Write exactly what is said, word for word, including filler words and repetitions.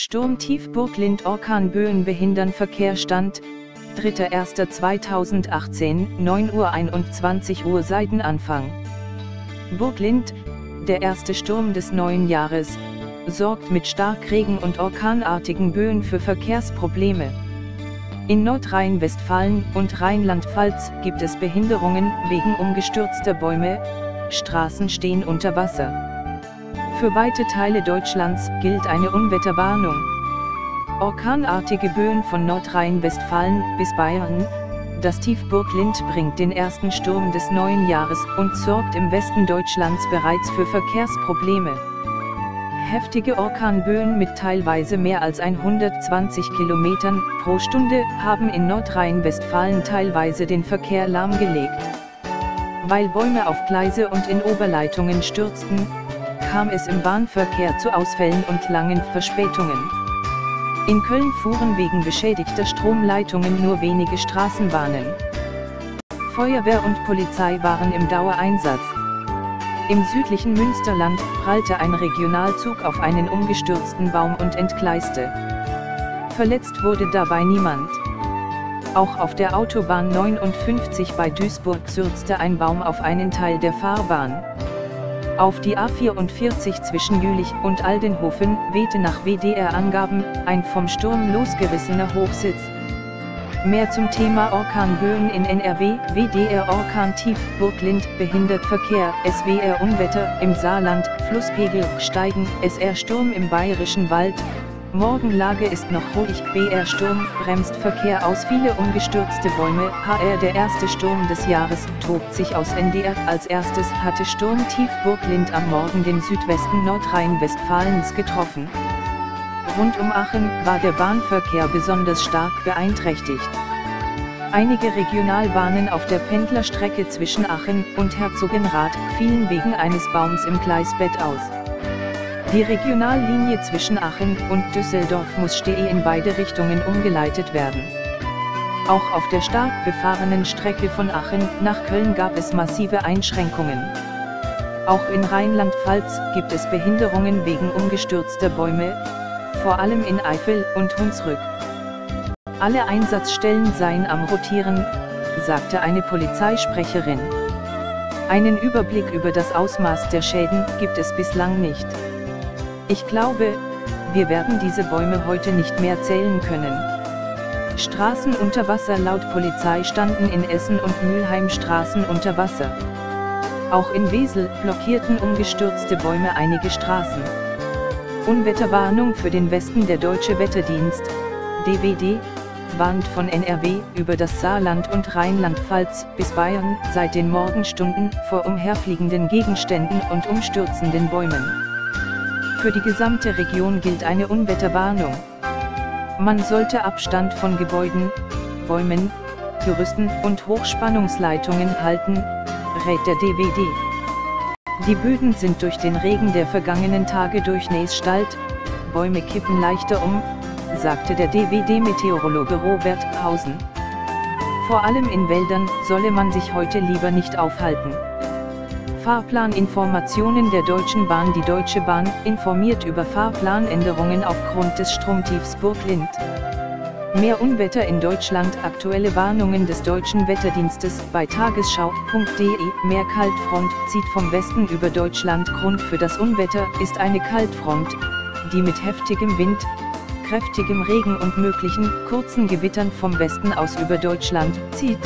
Sturmtief Burglind, Orkanböen behindern Verkehrstand, dritter erster zweitausendachtzehn, neun Uhr einundzwanzig Uhr Seitenanfang. Burglind, der erste Sturm des neuen Jahres, sorgt mit Starkregen und orkanartigen Böen für Verkehrsprobleme. In Nordrhein-Westfalen und Rheinland-Pfalz gibt es Behinderungen wegen umgestürzter Bäume, Straßen stehen unter Wasser. Für weite Teile Deutschlands gilt eine Unwetterwarnung. Orkanartige Böen von Nordrhein-Westfalen bis Bayern, das Tief Burglind bringt den ersten Sturm des neuen Jahres und sorgt im Westen Deutschlands bereits für Verkehrsprobleme. Heftige Orkanböen mit teilweise mehr als hundertzwanzig Kilometern pro Stunde haben in Nordrhein-Westfalen teilweise den Verkehr lahmgelegt. Weil Bäume auf Gleise und in Oberleitungen stürzten, kam es im Bahnverkehr zu Ausfällen und langen Verspätungen. In Köln fuhren wegen beschädigter Stromleitungen nur wenige Straßenbahnen. Feuerwehr und Polizei waren im Dauereinsatz. Im südlichen Münsterland prallte ein Regionalzug auf einen umgestürzten Baum und entgleiste. Verletzt wurde dabei niemand. Auch auf der Autobahn neunundfünfzig bei Duisburg stürzte ein Baum auf einen Teil der Fahrbahn. Auf die A vierundvierzig zwischen Jülich und Aldenhofen wehte nach W D R-Angaben ein vom Sturm losgerissener Hochsitz. Mehr zum Thema Orkanböen in N R W. W D R Orkantief Burglind behindert Verkehr. S W R Unwetter im Saarland, Flusspegel steigen. S R Sturm im Bayerischen Wald. Morgenlage ist noch ruhig. B R Sturm bremst Verkehr aus, viele umgestürzte Bäume. H R Der erste Sturm des Jahres tobt sich aus. N D R Als erstes hatte Sturmtief Burglind am Morgen den Südwesten Nordrhein-Westfalens getroffen. Rund um Aachen war der Bahnverkehr besonders stark beeinträchtigt. Einige Regionalbahnen auf der Pendlerstrecke zwischen Aachen und Herzogenrath fielen wegen eines Baums im Gleisbett aus. Die Regionallinie zwischen Aachen und Düsseldorf musste in beide Richtungen umgeleitet werden. Auch auf der stark befahrenen Strecke von Aachen nach Köln gab es massive Einschränkungen. Auch in Rheinland-Pfalz gibt es Behinderungen wegen umgestürzter Bäume, vor allem in Eifel und Hunsrück. Alle Einsatzstellen seien am Rotieren, sagte eine Polizeisprecherin. Einen Überblick über das Ausmaß der Schäden gibt es bislang nicht. Ich glaube, wir werden diese Bäume heute nicht mehr zählen können. Straßen unter Wasser. Laut Polizei standen in Essen und Mülheim Straßen unter Wasser. Auch in Wesel blockierten umgestürzte Bäume einige Straßen. Unwetterwarnung für den Westen. Der Deutsche Wetterdienst, D W D, warnt von N R W über das Saarland und Rheinland-Pfalz bis Bayern seit den Morgenstunden vor umherfliegenden Gegenständen und umstürzenden Bäumen. Für die gesamte Region gilt eine Unwetterwarnung. Man sollte Abstand von Gebäuden, Bäumen, Gerüsten und Hochspannungsleitungen halten, rät der D W D. Die Böden sind durch den Regen der vergangenen Tage durchnässt, Bäume kippen leichter um, sagte der D W D-Meteorologe Robert Hausen. Vor allem in Wäldern solle man sich heute lieber nicht aufhalten. Fahrplaninformationen der Deutschen Bahn. Die Deutsche Bahn informiert über Fahrplanänderungen aufgrund des Sturmtiefs Burglind. Mehr Unwetter in Deutschland. Aktuelle Warnungen des Deutschen Wetterdienstes bei tagesschau punkt de. Mehr Kaltfront zieht vom Westen über Deutschland. Grund für das Unwetter ist eine Kaltfront, die mit heftigem Wind, kräftigem Regen und möglichen kurzen Gewittern vom Westen aus über Deutschland zieht.